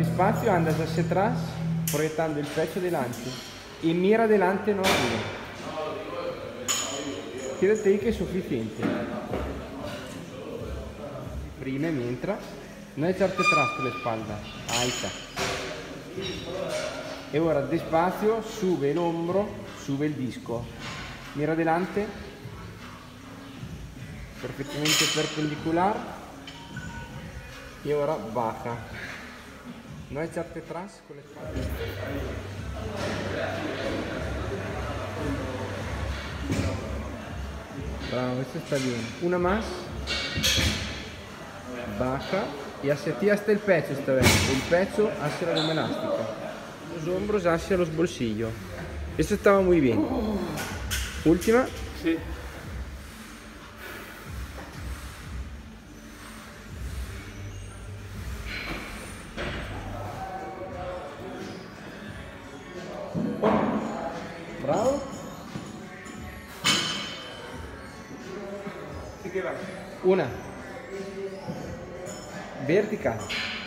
di spazio andas hacia atrás, proiettando il pecho delante e mira delante no arriba. Quédate ahí que es suficiente. Prime, mientras, no echarte atrás con la espalda, alta. E ora despacio, sube el hombro, sube il disco. Mira delante, perfettamente perpendicular. E ora baja. No echarte atrás con la espalda. Bravo, eso está bien. Una más. Baja y hacia ti hasta el pecho esta vez. El pecho hacia la goma elástica. Los hombros hacia los bolsillos. Eso estaba muy bien. Última. Sí. Bravo. Una verticale.